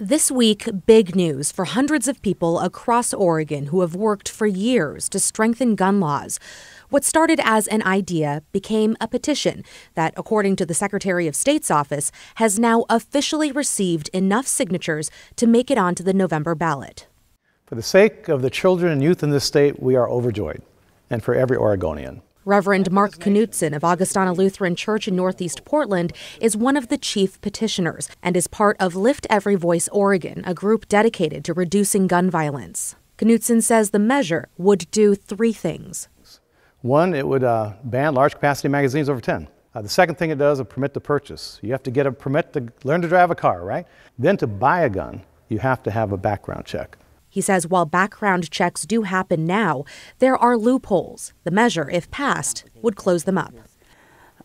This week, big news for hundreds of people across Oregon who have worked for years to strengthen gun laws. What started as an idea became a petition that, according to the Secretary of State's office, has now officially received enough signatures to make it onto the November ballot. For the sake of the children and youth in this state, we are overjoyed, and for every Oregonian. Reverend Mark Knutson of Augustana Lutheran Church in Northeast Portland is one of the chief petitioners and is part of Lift Every Voice Oregon, a group dedicated to reducing gun violence. Knutson says the measure would do three things. One, it would ban large capacity magazines over 10. The second thing it does is permit to purchase. You have to get a permit to learn to drive a car, right? Then to buy a gun, you have to have a background check. He says while background checks do happen now, there are loopholes. The measure, if passed, would close them up.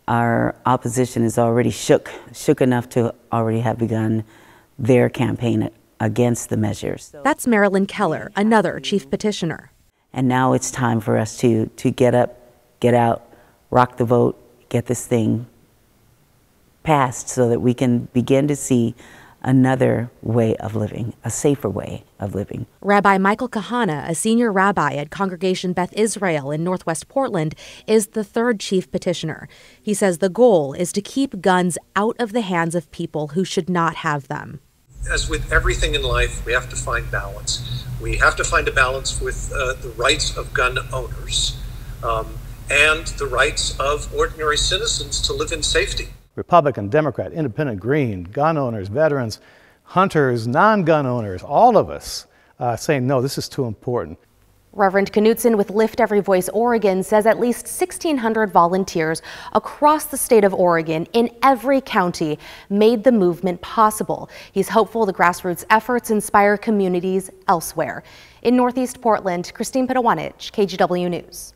Our opposition is already shook enough to already have begun their campaign against the measures. That's Marilyn Keller, another chief petitioner. And now it's time for us to get up, get out, rock the vote, get this thing passed so that we can begin to see another way of living, a safer way of living. Rabbi Michael Kahana, a senior rabbi at Congregation Beth Israel in Northwest Portland, is the third chief petitioner. He says the goal is to keep guns out of the hands of people who should not have them. As with everything in life, we have to find balance. We have to find a balance with the rights of gun owners and the rights of ordinary citizens to live in safety. Republican, Democrat, Independent, Green, gun owners, veterans, hunters, non-gun owners, all of us saying, no, this is too important. Reverend Knutson with Lift Every Voice Oregon says at least 1,600 volunteers across the state of Oregon in every county made the movement possible. He's hopeful the grassroots efforts inspire communities elsewhere. In Northeast Portland, Christine Pitawanich, KGW News.